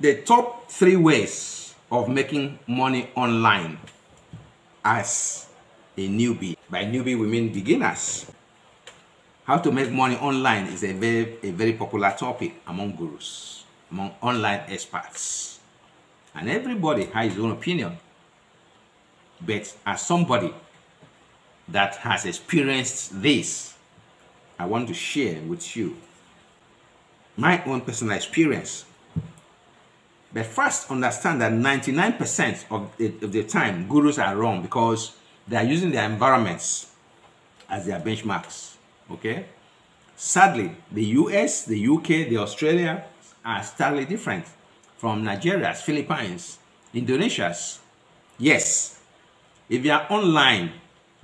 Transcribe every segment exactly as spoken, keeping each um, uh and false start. the top three ways of making money online as a newbie. By newbie, we mean beginners. How to make money online is a very, a very popular topic among gurus, among online experts. And everybody has his own opinion. But as somebody that has experienced this, I want to share with you my own personal experience. But first, understand that ninety-nine percent of the, of the time, gurus are wrong because they are using their environments as their benchmarks, okay? Sadly, the U S, the U K, the Australia are totally different from Nigeria's, Philippines, Indonesia's. Yes, if you are online,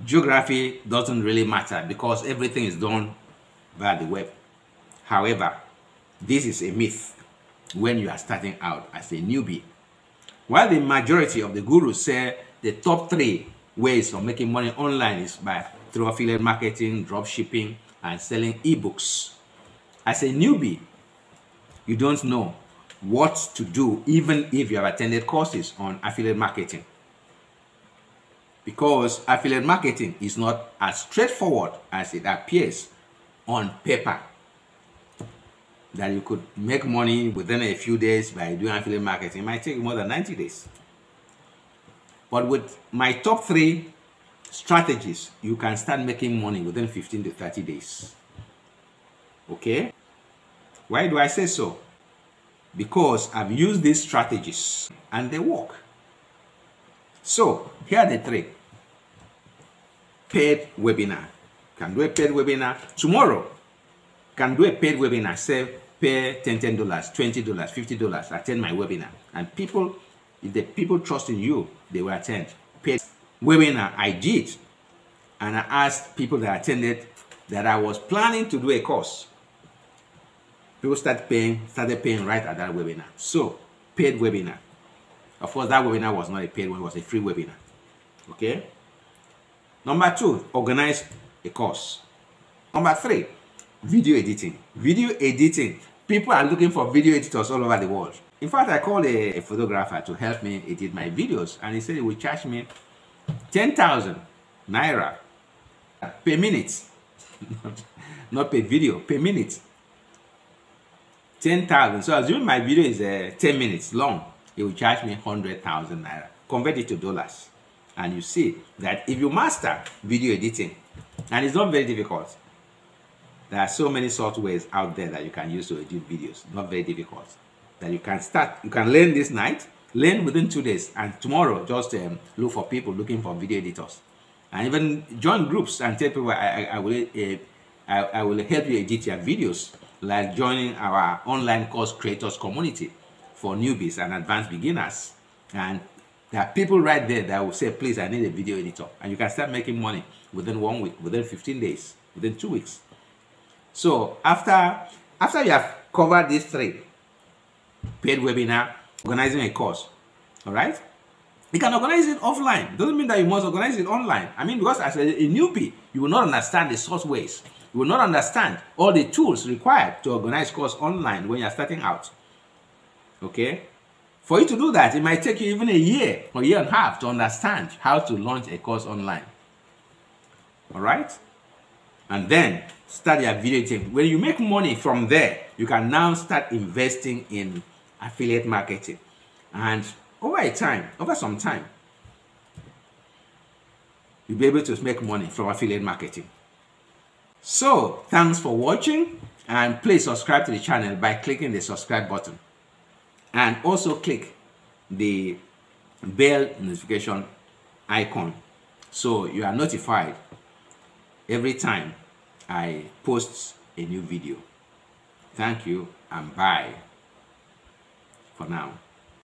geography doesn't really matter because everything is done via the web. However, this is a myth. When you are starting out as a newbie, while the majority of the gurus say the top three ways of making money online is by through affiliate marketing, drop shipping, and selling ebooks, as a newbie you don't know what to do, even if you have attended courses on affiliate marketing, because affiliate marketing is not as straightforward as it appears on paper, that you could make money within a few days by doing affiliate marketing. It might take more than ninety days. But with my top three strategies, you can start making money within fifteen to thirty days. Okay? Why do I say so? Because I've used these strategies and they work. So, here are the three. Paid webinar. You can do a paid webinar tomorrow. Can do a paid webinar, say pay ten dollars, ten dollars, twenty dollars, fifty dollars, attend my webinar. And people, if the people trust in you, they will attend. Paid webinar, I did. And I asked people that attended that I was planning to do a course. People started paying, started paying right at that webinar. So, paid webinar. Of course, that webinar was not a paid one, it was a free webinar. Okay? Number two, organize a course. Number three, video editing. Video editing. People are looking for video editors all over the world. In fact, I called a, a photographer to help me edit my videos, and he said he would charge me ten thousand naira per minute. not, not per video, per minute. ten thousand. So, assuming my video is uh, ten minutes long, he would charge me one hundred thousand naira. Convert it to dollars. And you see that if you master video editing, and it's not very difficult. There are so many softwares out there that you can use to edit videos. Not very difficult. That you can start, you can learn this night, learn within two days, and tomorrow just um, look for people looking for video editors, and even join groups and tell people I, I, I will uh, I, I will help you edit your videos. Like joining our online course creators community for newbies and advanced beginners, and there are people right there that will say, please, I need a video editor, and you can start making money within one week, within fifteen days, within two weeks. So after, after you have covered these three, paid webinar, organizing a course, all right? You can organize it offline. Doesn't mean that you must organize it online. I mean, because as a, a newbie, you will not understand the softwares. You will not understand all the tools required to organize course online when you're starting out, okay? For you to do that, it might take you even a year or a year and a half to understand how to launch a course online, all right? And then start your video editing. When you make money from there, you can now start investing in affiliate marketing. And over a time, over some time, you'll be able to make money from affiliate marketing. So, thanks for watching, and please subscribe to the channel by clicking the subscribe button. And also click the bell notification icon so you are notified every time I post a new video. Thank you and bye for now.